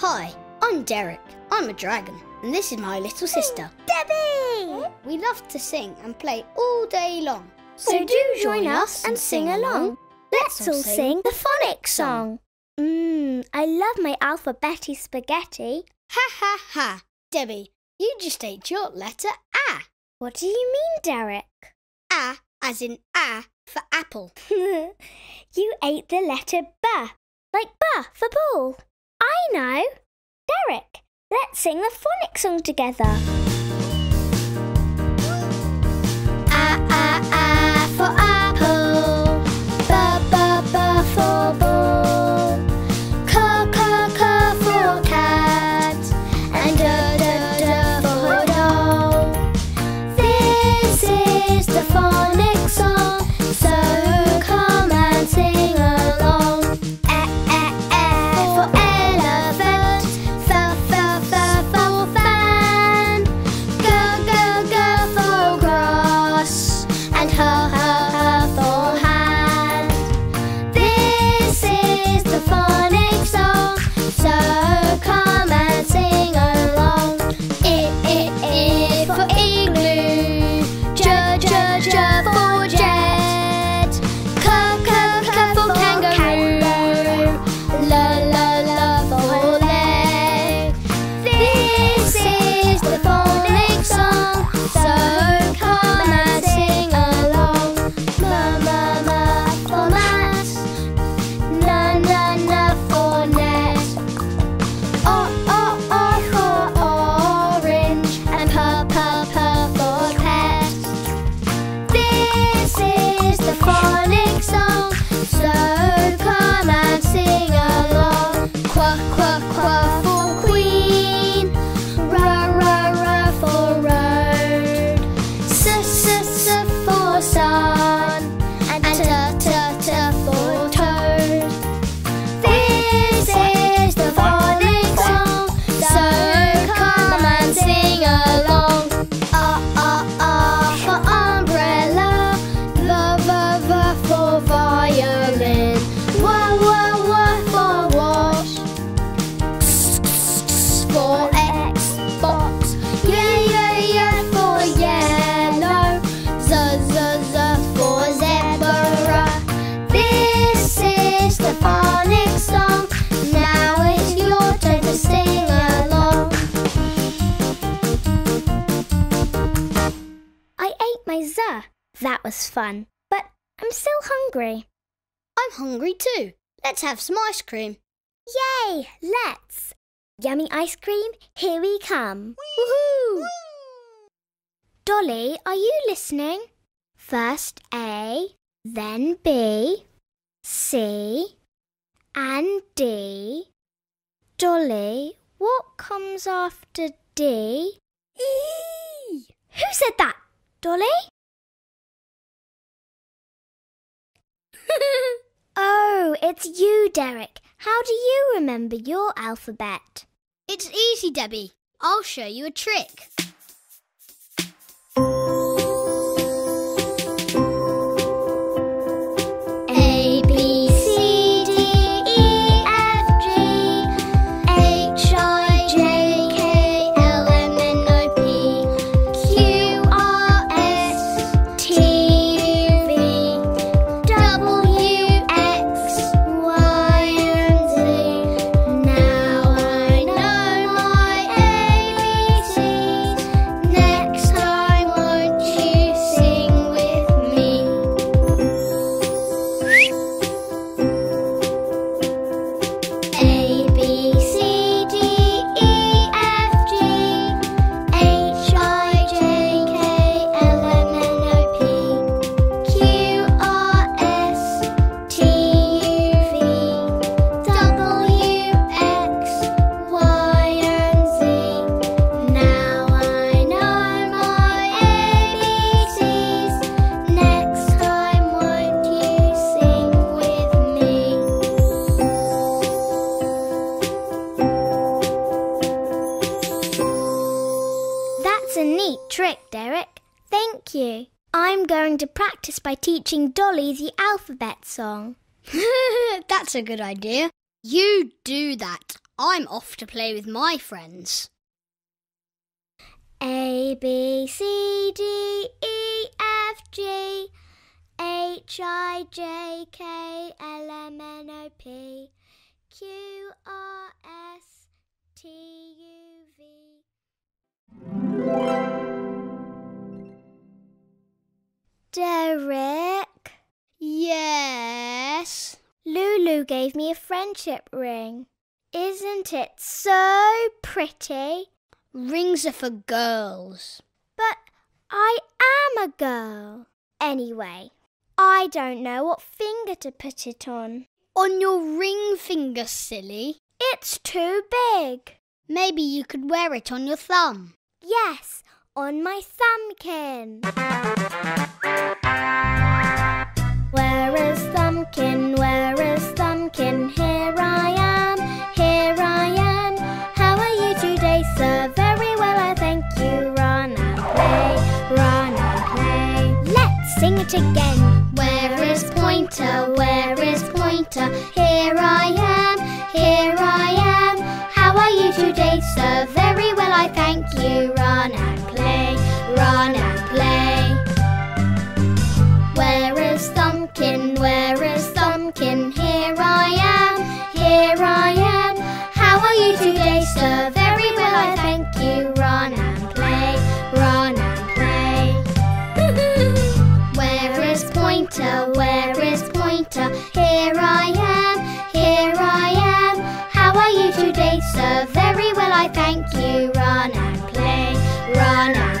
Hi, I'm Derrick. I'm a dragon, and this is my little sister, Debbie! We love to sing and play all day long. So do join us and sing along. Let's all sing the phonics song. I love my alphabeti spaghetti. Ha ha ha! Debbie, you just ate your letter A. What do you mean, Derrick? A, as in A for apple. You ate the letter B, like B for ball. I know. Derrick, let's sing the phonics song together. A for apple. B, B, B for ball. C, C, C for cat. And D, D, D for doll. This is the phonics song, so come and sing along. Fun, but I'm still hungry. I'm hungry too. Let's have some ice cream. Yay, let's. Yummy ice cream, here we come. Woohoo! Woo! Dolly, are you listening? First A, then B, C, and D. Dolly, what comes after D? E. Who said that, Dolly? Oh, it's you, Derrick. How do you remember your alphabet? It's easy, Debbie. I'll show you a trick. By teaching Dolly the alphabet song. That's a good idea. You do that. I'm off to play with my friends. A, B, C, D, E, F, G, H, I, J, K, L, M, N, O, P, Q, R, S, T, U, V. Derrick? Yes? Lulu gave me a friendship ring. Isn't it so pretty? Rings are for girls. But I am a girl. Anyway, I don't know what finger to put it on. On your ring finger, silly. It's too big. Maybe you could wear it on your thumb. Yes, on my thumbkin. Where is thumbkin? Where is thumbkin? Here I am. Here I am. How are you today, sir? Very well, I thank you. Run and play. Run and play. Let's sing it again. Where is pointer? Where is pointer? Here I am. Here I am. How are you today, sir? Very well, I thank you. Run and play. Run and play. Where is thumbkin? Where is thumbkin? Here I am. Here I am. How are you today, sir? Very well, I thank you. Run and play. Run and play. Where is pointer? Where is pointer? Here I am. Here I am. How are you today, sir? Very well, I thank you. Run and play. Run and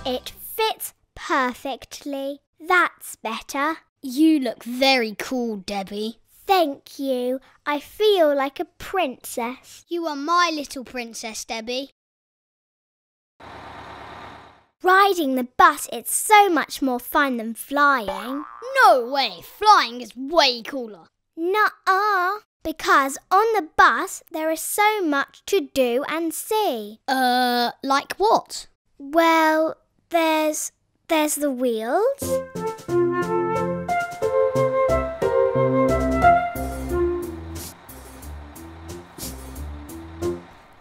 play. It fits perfectly. That's better. You look very cool, Debbie. Thank you. I feel like a princess. You are my little princess, Debbie. Riding the bus is so much more fun than flying. No way. Flying is way cooler. Nuh-uh. Because on the bus there is so much to do and see. Like what? Well, there's the wheels.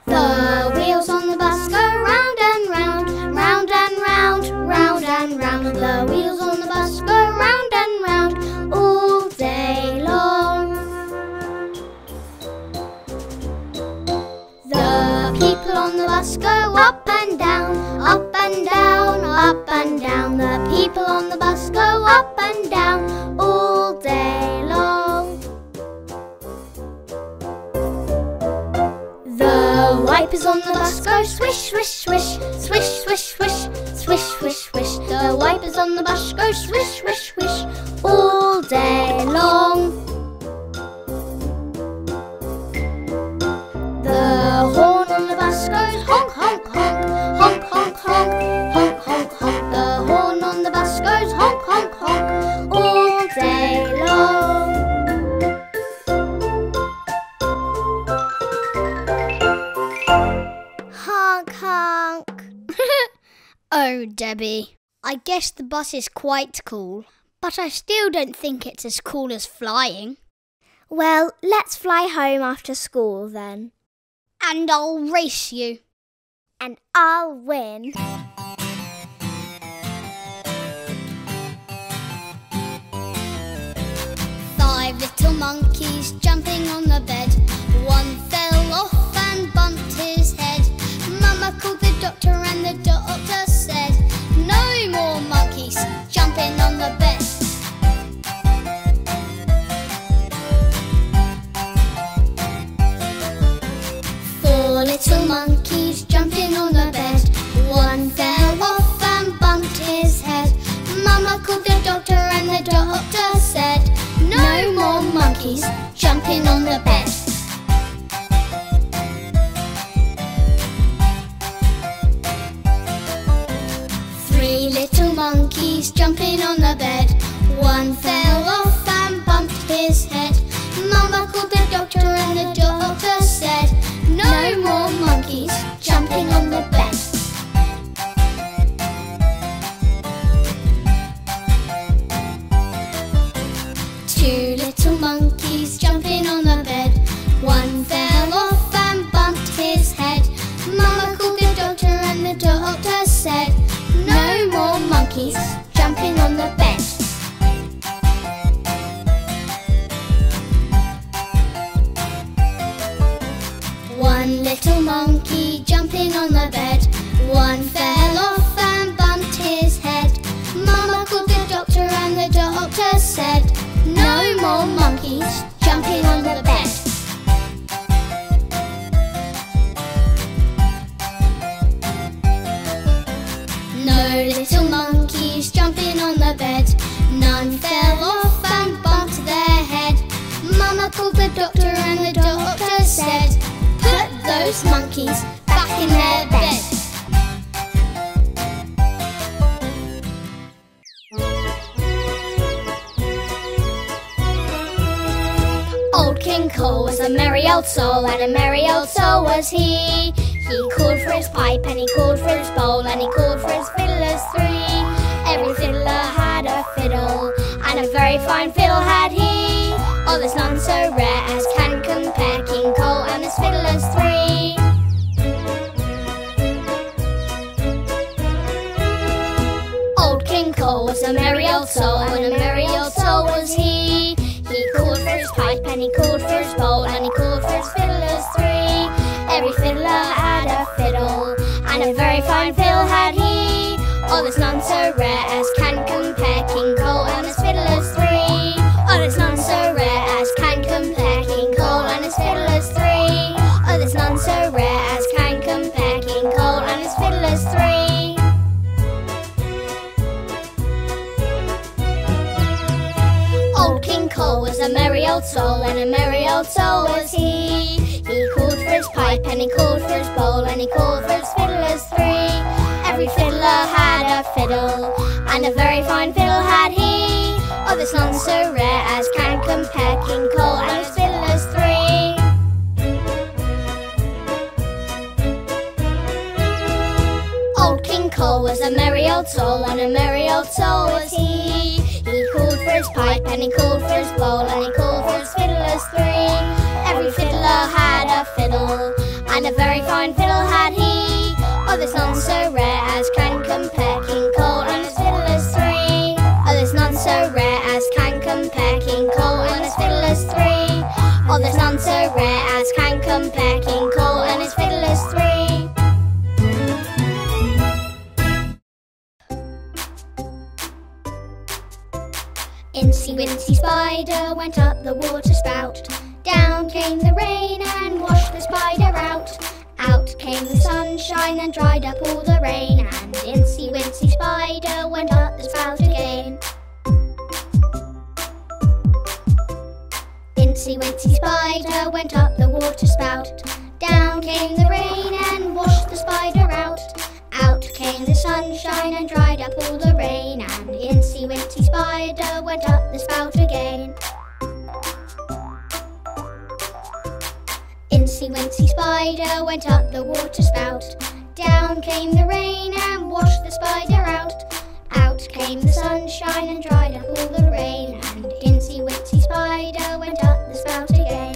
The wheels on the bus go round and round, round and round, round and round. The wheels on the bus go round and round all day long. The people on the bus go up and down, up and down, up and down. The people on the bus go up and down all day long. The wipers on the bus go swish, swish, swish, swish, swish, swish, swish, swish, swish. The wipers on the bus go swish, swish, swish all day long. The horn on the bus goes honk, honk, honk, honk, honk, honk, honk, honk, honk. The horn on the bus goes honk, honk, honk all day long. Oh, Debbie, I guess the bus is quite cool, but I still don't think it's as cool as flying. Well, let's fly home after school then. And I'll race you. And I'll win. Five little monkeys jumping on the bed. One fell off and bumped his head. Mama called the doctor and the doctor said, no more monkeys jumping on the bed. Four little monkeys jumping on the bed. One fell off and bumped his head. Mama called the doctor and the doctor said, no more monkeys jumping on the bed. Little monkeys jumping on the bed. One fell off and bumped his head. Mama called the doctor and the doctor said, no more monkeys jumping on the bed. Two little monkeys little monkey jumping on the bed. One fell off and bumped his head. Mama called the doctor and the doctor said, no more monkeys jumping on the bed. No little monkeys jumping on the bed. None fell off and bumped their head. Mama called the doctor and the doctor said, put those monkeys back in their bed. Old King Cole was a merry old soul, and a merry old soul was he. He called for his pipe and he called for his bowl, and he called for his fiddlers three. Every fiddler had a fiddle, and a very fine fiddle had he. Oh, there's none so rare as can compare King Cole and his fiddlers three. Old King Cole was a merry old soul, and a merry old soul was he. He called for his pipe and he called for his bowl, and he called for his fiddlers three. Every fiddler had a fiddle, and a very fine fiddle had he. Oh, there's none so rare as can compare King Cole and his fiddlers three. Oh, there's none so rare as can compare King Cole and his fiddlers three. Oh, there's none so rare as can compare King Cole and his fiddlers three. Old King Cole was a merry old soul, and a merry old soul was he. He called for his pipe and he called for his bowl, and he called for his fiddlers three. Every fiddler had a fiddle, and a very fine fiddle had he. Oh, there's none so rare as can compare King Cole and his fiddlers three. Old King Cole was a merry old soul, and a merry old soul was he. He called for his pipe and he called for his bowl, and he called for his fiddlers three. Every fiddler had a fiddle, and a very fine fiddle had he. Oh, there's none so rare as can compare King Cole and his fiddlers three. Oh, there's none so rare as can compare King Cole and his fiddlers three. Oh, there's none so rare as can compare King Cole and his fiddlers three. Incy Wincy Spider went up the water spout. Down came the rain and washed the spider out. Out came the sunshine and dried up all the rain, and Incy Wincy Spider went up the spout again. Incy Wincy Spider went up the water spout. Down came the rain and washed the spider out. Out came the sunshine and dried up all the rain, and Incy Wincy Spider went up the spout again. Incy Wincy Spider went up the water spout. Down came the rain and washed the spider out. Out came the sunshine and dried up all the rain, and Incy Wincy Spider went up the spout again.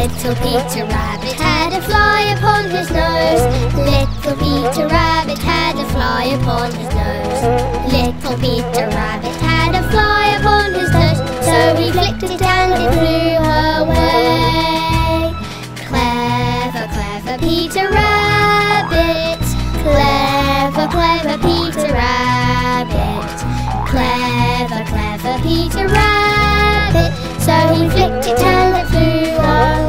Little Peter Rabbit had a fly upon his nose. Little Peter Rabbit had a fly upon his nose. Little Peter Rabbit had a fly upon his nose. So he flicked it and it flew away. Clever, clever Peter Rabbit. Clever, clever Peter Rabbit. Clever, clever Peter Rabbit. So he flicked it and it flew away.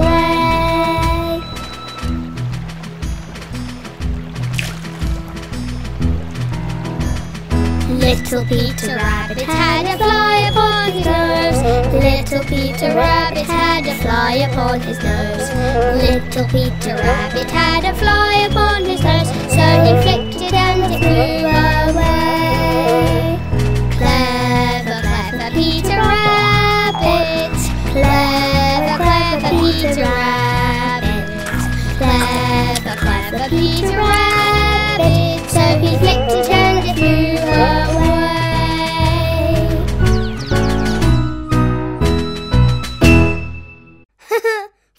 Little Peter Rabbit had a fly upon his nose. Little Peter Rabbit had a fly upon his nose. Little Peter Rabbit had a fly upon his nose. So he flicked it and it flew away. Clever, clever Peter Rabbit. Clever, clever Peter Rabbit. Clever, clever Peter Rabbit. So he flicked it and it flew away.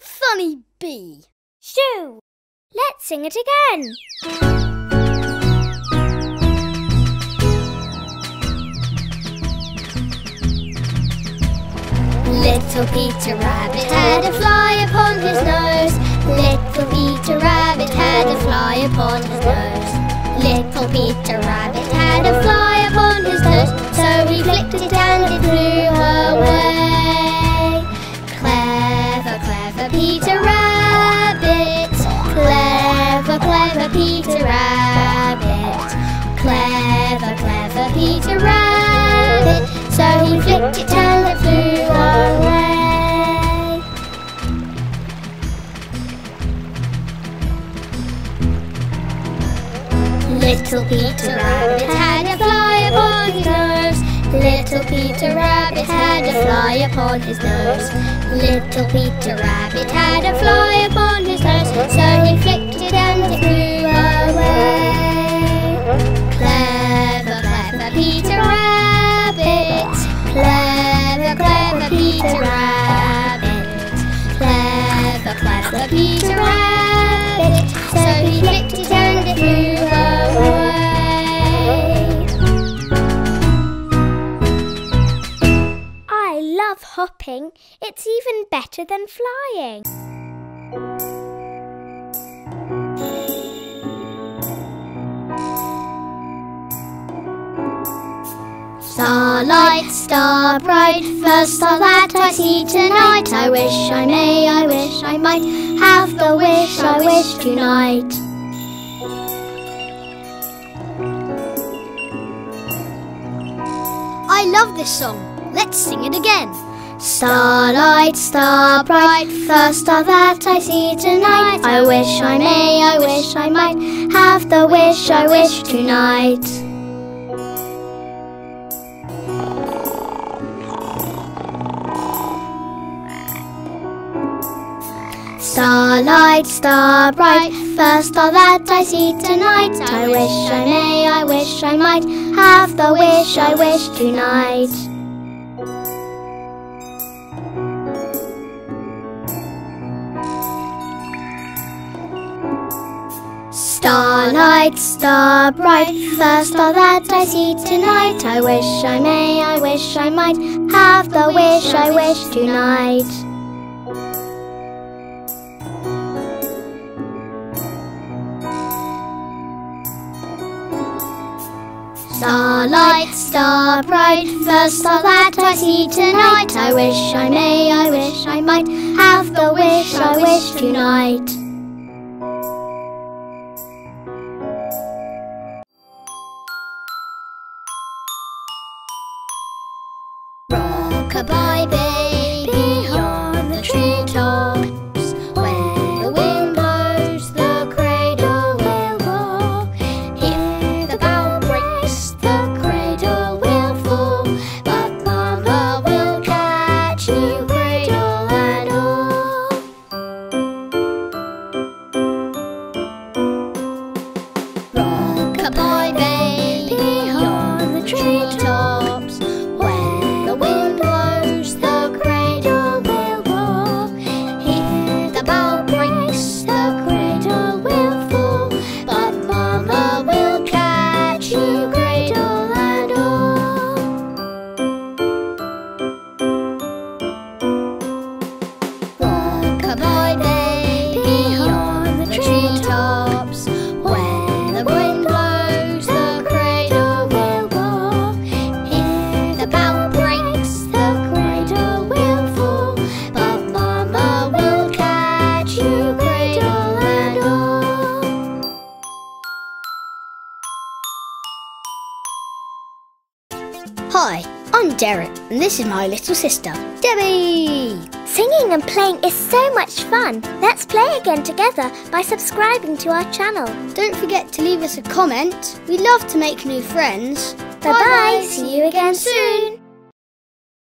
Funny bee. Shoo! Let's sing it again. Little Peter Rabbit had a fly upon his nose. Little Peter Rabbit had a fly upon his nose. Little Peter Rabbit had a fly upon his nose. So he flicked it and it flew away. Clever, clever Peter Rabbit. Clever, clever Peter Rabbit. Clever, clever Peter Rabbit. So he flicked it and it flew away. Little Peter Rabbit had a fly upon his nose. Little Peter Rabbit had a fly upon his nose. Little Peter Rabbit had a fly upon his nose. So he flicked it and it flew away. Clever, clever Peter Rabbit. Clever, clever Peter Rabbit. Clever, clever Peter Rabbit. So he flicked it and it flew away. I love hopping. It's even better than flying. Starlight, star bright, first star that I see tonight. I wish I may, I wish I might, have the wish I wish tonight. I love this song. Let's sing it again. Starlight, star bright, first star that I see tonight. I wish I may, I wish I might, have the wish I wish tonight. Starlight, star bright, first star that I see tonight. I wish I may, I wish I might, have the wish I wish tonight. Starlight, star bright, first star that I see tonight. I wish I may, I wish I might, have the wish I wish tonight. Starlight, star bright, first star that I see tonight. I wish I may, I wish I might, have the wish I wish tonight. Rock-a-bye, baby, on the treetop. If Derrick, and this is my little sister, Debbie! Singing and playing is so much fun! Let's play again together by subscribing to our channel. Don't forget to leave us a comment. We love to make new friends. Bye-bye! See you again soon!